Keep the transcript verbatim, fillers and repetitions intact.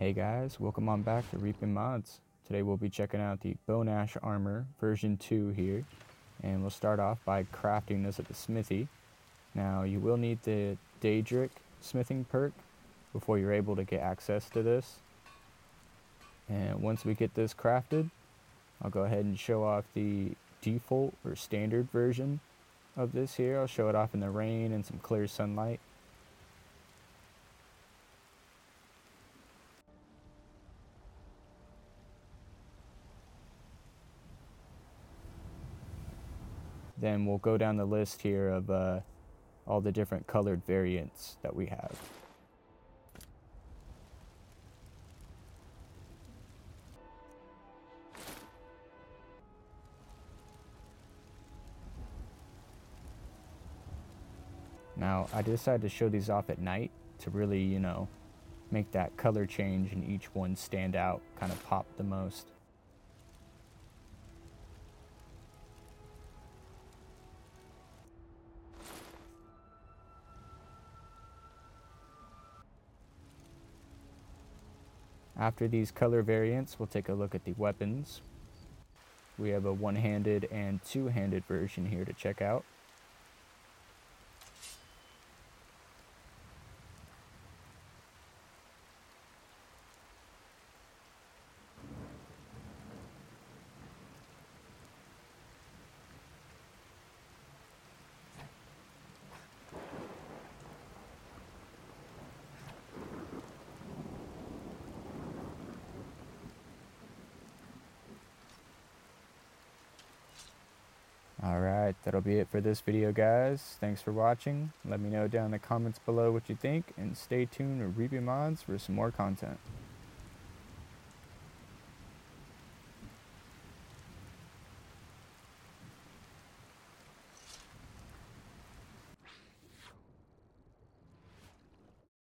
Hey guys, welcome on back to Reaping Mods. Today we'll be checking out the Bone Ash Armor version two here. And we'll start off by crafting this at the smithy. Now you will need the Daedric smithing perk before you're able to get access to this. And once we get this crafted, I'll go ahead and show off the default or standard version of this here. I'll show it off in the rain and some clear sunlight. Then we'll go down the list here of uh, all the different colored variants that we have. Now, I decided to show these off at night to really, you know, make that color change and each one stand out, kind of pop the most. After these color variants, we'll take a look at the weapons. We have a one-handed and two-handed version here to check out. Alright, that'll be it for this video, guys. Thanks for watching. Let me know down in the comments below what you think, and stay tuned to Reaping Mods for some more content.